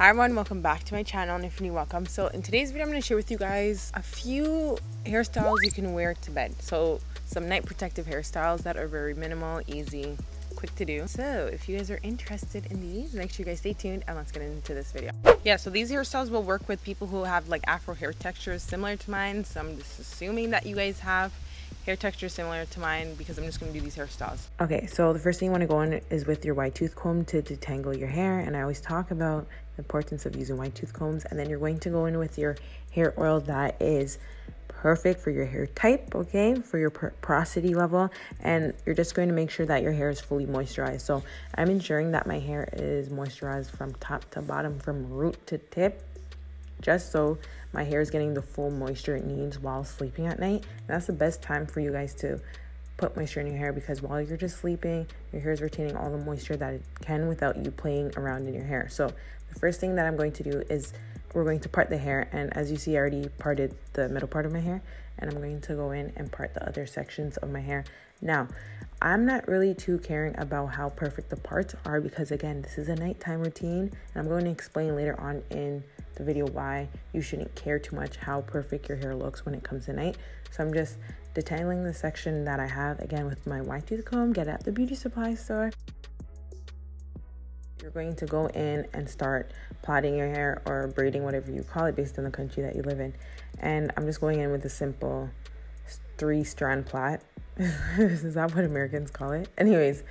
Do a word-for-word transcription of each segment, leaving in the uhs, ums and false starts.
Hi everyone, welcome back to my channel, and if you're new, welcome. So in today's video I'm going to share with you guys a few hairstyles you can wear to bed. So some night protective hairstyles that are very minimal, easy, quick to do. So if you guys are interested in these, make sure you guys stay tuned and let's get into this video. Yeah, so these hairstyles will work with people who have like afro hair textures similar to mine. So I'm just assuming that you guys have hair texture similar to mine because I'm just going to do these hairstyles. Okay, so the first thing you want to go in is with your wide tooth comb to detangle your hair, and I always talk about the importance of using wide tooth combs. And then you're going to go in with your hair oil that is perfect for your hair type, okay, for your porosity level, and you're just going to make sure that your hair is fully moisturized. So I'm ensuring that my hair is moisturized from top to bottom, from root to tip, just so my hair is getting the full moisture it needs while sleeping at night. And that's the best time for you guys to put moisture in your hair, because while you're just sleeping, your hair is retaining all the moisture that it can without you playing around in your hair. So the first thing that I'm going to do is we're going to part the hair, and as you see, I already parted the middle part of my hair, and I'm going to go in and part the other sections of my hair. Now, I'm not really too caring about how perfect the parts are because, again, this is a nighttime routine, and I'm going to explain later on in the video why you shouldn't care too much how perfect your hair looks when it comes to night. So I'm just detangling the section that I have, again, with my wide tooth comb. Get it at the beauty supply store. You're going to go in and start plaiting your hair or braiding, whatever you call it, based on the country that you live in. And I'm just going in with a simple three strand plait. Is that what Americans call it? Anyways,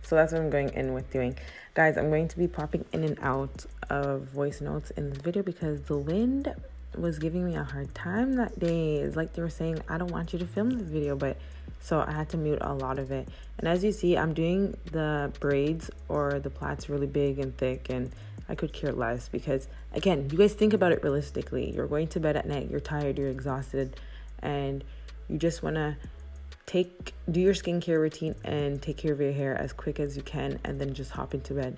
so that's what I'm going in with doing. Guys, I'm going to be popping in and out of voice notes in this video because the wind was giving me a hard time that day. It's like they were saying, I don't want you to film this video, but so I had to mute a lot of it. And as you see, I'm doing the braids or the plaits really big and thick, and I could care less because, again, you guys think about it realistically. You're going to bed at night, you're tired, you're exhausted, and you just want to take do your skincare routine and take care of your hair as quick as you can, and then just hop into bed.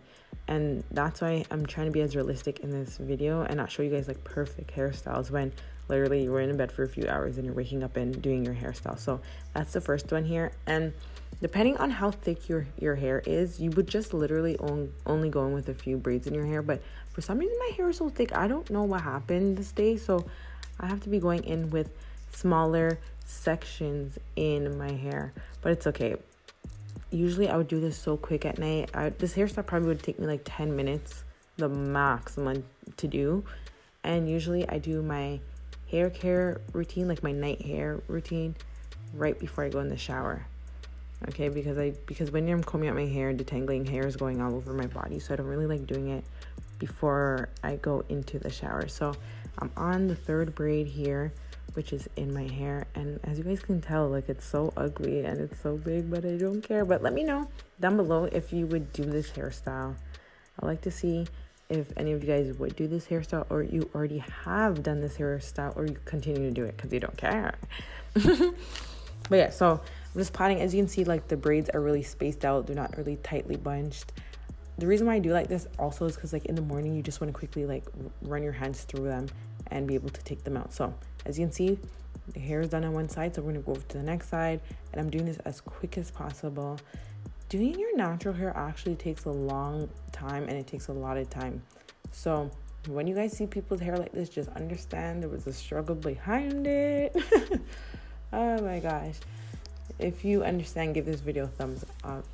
And that's why I'm trying to be as realistic in this video and not show you guys like perfect hairstyles when literally you were in bed for a few hours and you're waking up and doing your hairstyle. So that's the first one here, and depending on how thick your your hair is, you would just literally on, only go in with a few braids in your hair. But for some reason my hair is so thick, I don't know what happened this day, so I have to be going in with smaller sections in my hair, but it's okay. Usually I would do this so quick at night. I, this hairstyle probably would take me like ten minutes, the maximum, to do. And usually I do my hair care routine, like my night hair routine, right before I go in the shower. Okay, because I because when I'm combing out my hair, detangling hair is going all over my body, so I don't really like doing it before I go into the shower. So I'm on the third braid here, which is in my hair, and as you guys can tell, like, it's so ugly and it's so big, but I don't care. But let me know down below if you would do this hairstyle. I'd like to see if any of you guys would do this hairstyle, or you already have done this hairstyle, or you continue to do it because you don't care. But yeah, so I'm just plaiting. As you can see, like, the braids are really spaced out, they're not really tightly bunched. The reason why I do like this also is because, like, in the morning you just want to quickly like run your hands through them and be able to take them out. So as you can see, the hair is done on one side, so we're gonna go over to the next side, and I'm doing this as quick as possible. Doing your natural hair actually takes a long time, and it takes a lot of time. So when you guys see people's hair like this, just understand there was a struggle behind it. Oh my gosh, if you understand, give this video a thumbs up.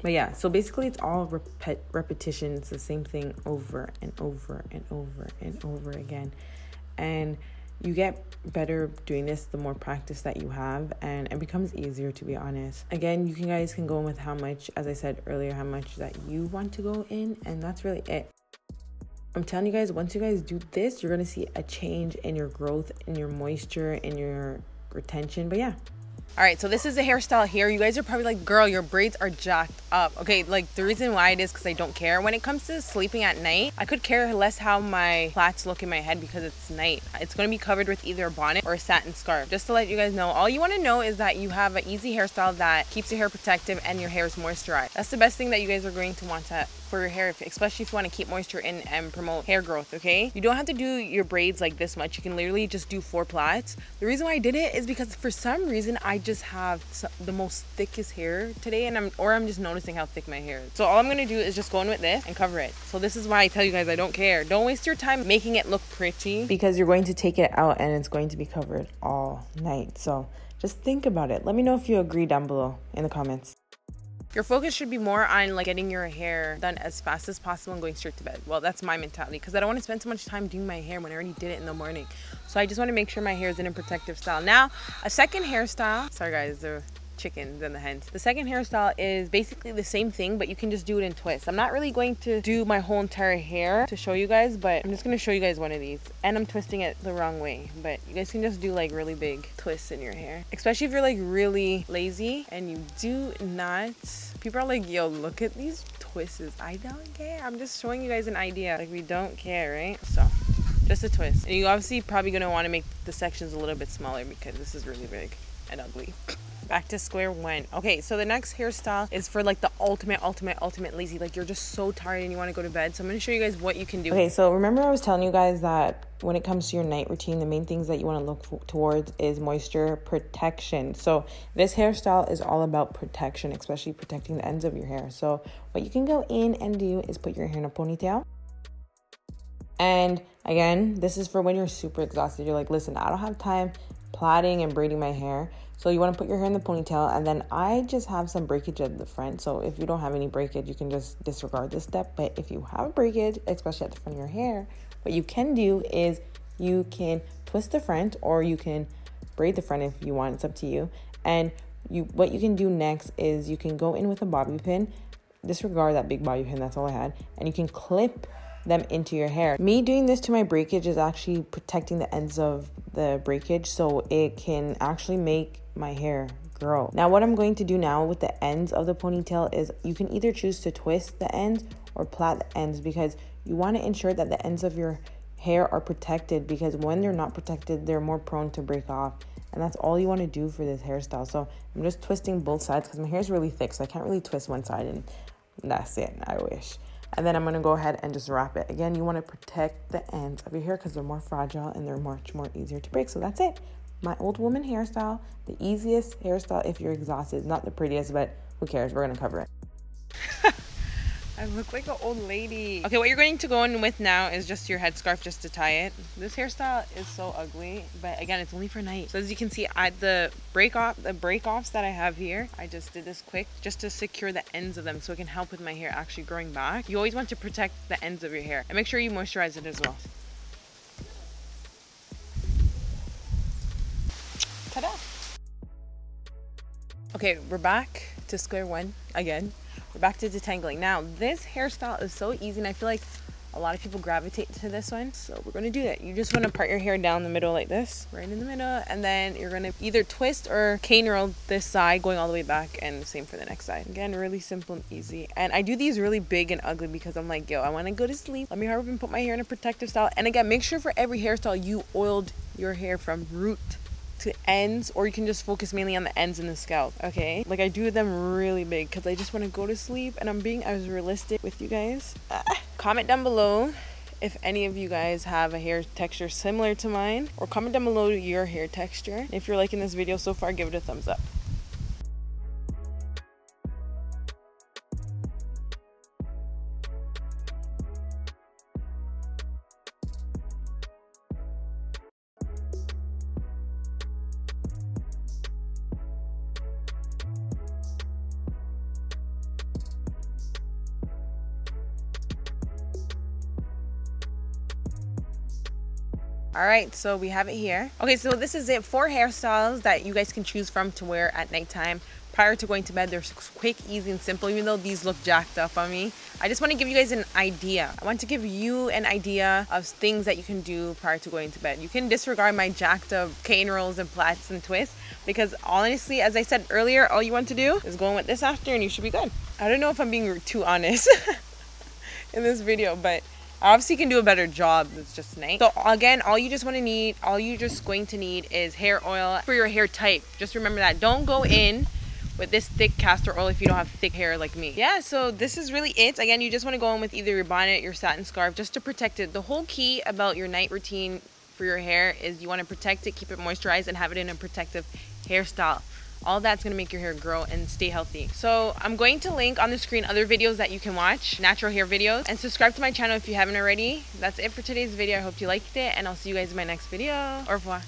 But yeah, so basically it's all repet repetition. It's the same thing over and over and over and over again, and you get better doing this the more practice that you have, and it becomes easier, to be honest. Again, you can, guys can go in with how much, as I said earlier, how much that you want to go in, and that's really it. I'm telling you guys, once you guys do this, you're going to see a change in your growth, in your moisture, in your retention. But yeah. All right, so this is the hairstyle here. You guys are probably like, girl, your braids are jacked up. Okay, like, the reason why it is because I don't care. When it comes to sleeping at night, I could care less how my plaits look in my head because it's night. It's going to be covered with either a bonnet or a satin scarf. Just to let you guys know, all you want to know is that you have an easy hairstyle that keeps your hair protective and your hair is moisturized. That's the best thing that you guys are going to want to for your hair, if, especially if you want to keep moisture in and promote hair growth, okay? You don't have to do your braids like this much. You can literally just do four plaits. The reason why I did it is because for some reason I just have the most thickest hair today, and I'm or I'm just noticing how thick my hair is. So all I'm gonna do is just go in with this and cover it. So this is why I tell you guys I don't care. Don't waste your time making it look pretty, because you're going to take it out and it's going to be covered all night. So just think about it. Let me know if you agree down below in the comments. Your focus should be more on like getting your hair done as fast as possible and going straight to bed. Well, that's my mentality, because I don't want to spend so much time doing my hair when I already did it in the morning. So I just want to make sure my hair is in a protective style. Now, a second hairstyle, sorry guys, the chickens and the hens. The second hairstyle is basically the same thing, but you can just do it in twists. I'm not really going to do my whole entire hair to show you guys, but I'm just going to show you guys one of these. And I'm twisting it the wrong way, but you guys can just do like really big twists in your hair, especially if you're like really lazy and you do not. People are like, yo, look at these twists. I don't care. I'm just showing you guys an idea. Like, we don't care, right? So just a twist. And you obviously probably going to want to make the sections a little bit smaller because this is really big and ugly. Back to square one. Okay, so the next hairstyle is for like the ultimate, ultimate, ultimate lazy. Like, you're just so tired and you want to go to bed. So I'm going to show you guys what you can do. Okay, so remember I was telling you guys that when it comes to your night routine, the main things that you want to look towards is moisture protection. So this hairstyle is all about protection, especially protecting the ends of your hair. So what you can go in and do is put your hair in a ponytail. And again, this is for when you're super exhausted. You're like, listen, I don't have time plaiting and braiding my hair. So you want to put your hair in the ponytail, and then I just have some breakage at the front. So if you don't have any breakage, you can just disregard this step. But if you have breakage, especially at the front of your hair, what you can do is you can twist the front, or you can braid the front if you want. It's up to you. And you, what you can do next is you can go in with a bobby pin. Disregard that big bobby pin. That's all I had. And you can clip them into your hair. Me doing this to my breakage is actually protecting the ends of the breakage, so it can actually make my hair grow. Now what I'm going to do now with the ends of the ponytail is you can either choose to twist the ends or plait the ends, because you want to ensure that the ends of your hair are protected, because when they're not protected, they're more prone to break off. And that's all you want to do for this hairstyle. So I'm just twisting both sides because my hair is really thick, so I can't really twist one side and that's it. I wish. And then I'm going to go ahead and just wrap it. Again, you want to protect the ends of your hair because they're more fragile and they're much more easier to break. So that's it. My old woman hairstyle, the easiest hairstyle if you're exhausted. It's not the prettiest, but who cares? We're going to cover it. I look like an old lady. Okay, what you're going to go in with now is just your headscarf, just to tie it. This hairstyle is so ugly, but again, it's only for night. So as you can see, I, the break off, the break offs that I have here, I just did this quick just to secure the ends of them so it can help with my hair actually growing back. You always want to protect the ends of your hair and make sure you moisturize it as well. Ta-da! Okay, we're back to square one again. We're back to detangling. Now, this hairstyle is so easy, and I feel like a lot of people gravitate to this one. So we're going to do that. You just want to part your hair down the middle like this, right in the middle. And then you're going to either twist or cane roll this side, going all the way back, and same for the next side. Again, really simple and easy. And I do these really big and ugly because I'm like, yo, I want to go to sleep. Let me hurry up and put my hair in a protective style. And again, make sure for every hairstyle you oiled your hair from root to ends, or you can just focus mainly on the ends and the scalp. Okay, like I do them really big because I just want to go to sleep, and I'm being as realistic with you guys. ah. Comment down below if any of you guys have a hair texture similar to mine, or comment down below your hair texture. If you're liking this video so far, give it a thumbs up. All right, so we have it here. Okay, so this is it. Four hairstyles that you guys can choose from to wear at nighttime prior to going to bed. They're quick, easy, and simple, even though these look jacked up on me. I just want to give you guys an idea. I want to give you an idea of things that you can do prior to going to bed. You can disregard my jacked up cane rolls and plaits and twists, because honestly, as I said earlier, all you want to do is go in with this after and you should be good. I don't know if I'm being too honest in this video, but I obviously can do a better job. It's just night. So again, all you just want to need, all you just going to need is hair oil for your hair type. Just remember that. Don't go in with this thick castor oil if you don't have thick hair like me. Yeah, so this is really it. Again, you just want to go in with either your bonnet, your satin scarf, just to protect it. The whole key about your night routine for your hair is you want to protect it, keep it moisturized, and have it in a protective hairstyle. All that's gonna make your hair grow and stay healthy. So I'm going to link on the screen other videos that you can watch, natural hair videos, and subscribe to my channel if you haven't already. That's it for today's video. I hope you liked it, and I'll see you guys in my next video. Au revoir.